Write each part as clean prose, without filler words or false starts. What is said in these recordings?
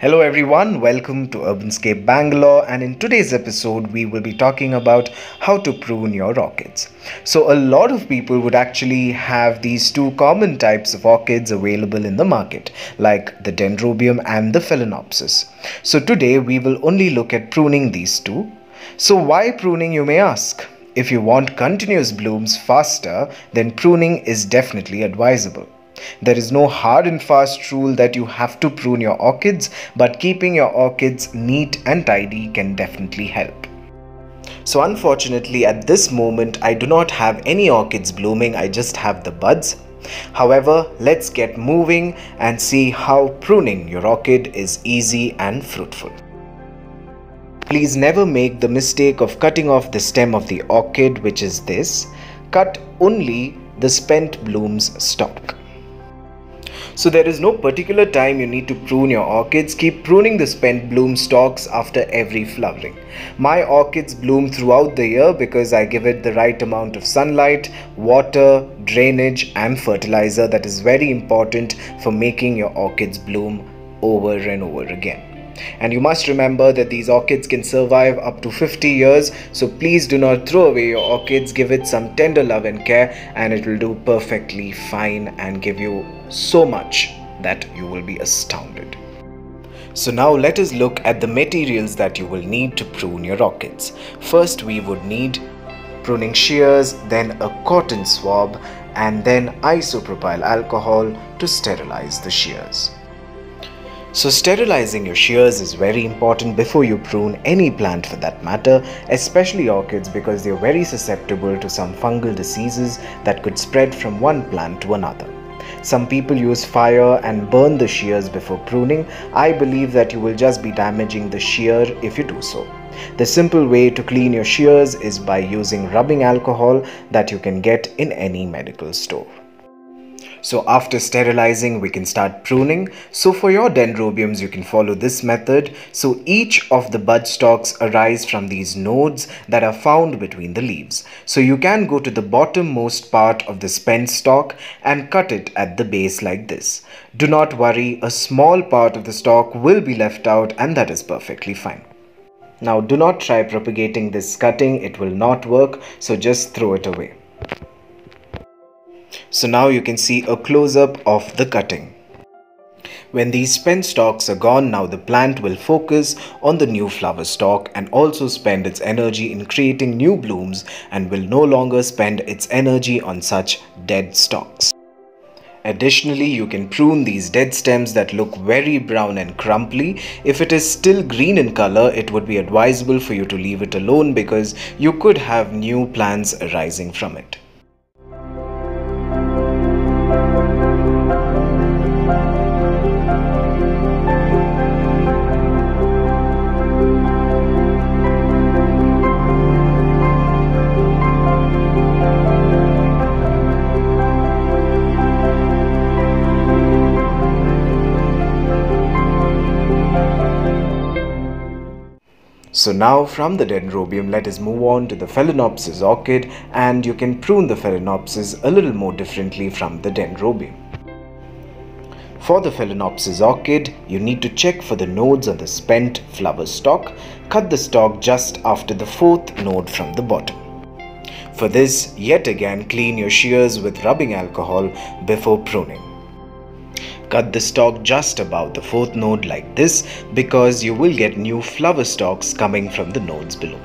Hello everyone, welcome to Urbanscape Bangalore, and in today's episode we will be talking about how to prune your orchids. So a lot of people would actually have these two common types of orchids available in the market, like the Dendrobium and the Phalaenopsis. So today we will only look at pruning these two. So why pruning, you may ask? If you want continuous blooms faster, then pruning is definitely advisable. There is no hard and fast rule that you have to prune your orchids, but keeping your orchids neat and tidy can definitely help. So unfortunately, at this moment, I do not have any orchids blooming, I just have the buds. However, let's get moving and see how pruning your orchid is easy and fruitful. Please never make the mistake of cutting off the stem of the orchid, which is this. Cut only the spent bloom's stalk. So there is no particular time you need to prune your orchids. Keep pruning the spent bloom stalks after every flowering. My orchids bloom throughout the year because I give it the right amount of sunlight, water, drainage and fertilizer. That is very important for making your orchids bloom over and over again. And you must remember that these orchids can survive up to 50 years, so please do not throw away your orchids. Give it some tender love and care, and it will do perfectly fine and give you so much that you will be astounded. So now let us look at the materials that you will need to prune your orchids. First, we would need pruning shears, then a cotton swab, and then isopropyl alcohol to sterilize the shears. So sterilizing your shears is very important before you prune any plant, for that matter, especially orchids, because they are very susceptible to some fungal diseases that could spread from one plant to another. Some people use fire and burn the shears before pruning. I believe that you will just be damaging the shear if you do so. The simple way to clean your shears is by using rubbing alcohol that you can get in any medical store. So after sterilizing, we can start pruning. So for your dendrobiums, you can follow this method. So each of the bud stalks arise from these nodes that are found between the leaves. So you can go to the bottommost part of the spent stalk and cut it at the base like this. Do not worry, a small part of the stalk will be left out, and that is perfectly fine. Now do not try propagating this cutting, it will not work, so just throw it away. So now you can see a close-up of the cutting. When these spent stalks are gone, now the plant will focus on the new flower stalk and also spend its energy in creating new blooms, and will no longer spend its energy on such dead stalks. Additionally, you can prune these dead stems that look very brown and crumbly. If it is still green in color, it would be advisable for you to leave it alone, because you could have new plants arising from it. So now from the dendrobium, let us move on to the Phalaenopsis orchid, and you can prune the Phalaenopsis a little more differently from the dendrobium. For the Phalaenopsis orchid, you need to check for the nodes on the spent flower stalk. Cut the stalk just after the fourth node from the bottom. For this, yet again, clean your shears with rubbing alcohol before pruning. Cut the stalk just above the fourth node like this, because you will get new flower stalks coming from the nodes below.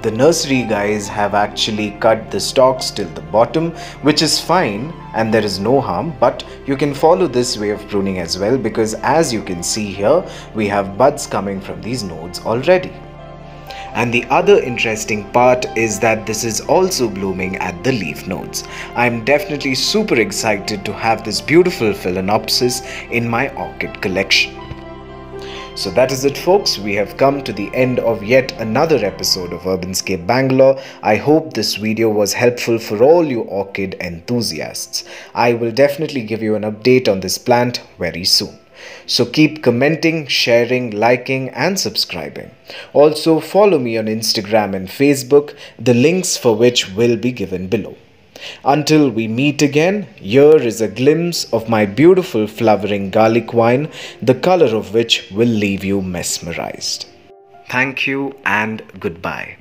The nursery guys have actually cut the stalks till the bottom, which is fine and there is no harm, but you can follow this way of pruning as well, because as you can see here, we have buds coming from these nodes already. And the other interesting part is that this is also blooming at the leaf nodes. I'm definitely super excited to have this beautiful Phalaenopsis in my orchid collection. So that is it, folks. We have come to the end of yet another episode of Urbanscape Bangalore. I hope this video was helpful for all you orchid enthusiasts. I will definitely give you an update on this plant very soon. So keep commenting, sharing, liking and subscribing. Also follow me on Instagram and Facebook, the links for which will be given below. Until we meet again, here is a glimpse of my beautiful flowering garlic vine, the color of which will leave you mesmerized. Thank you and goodbye.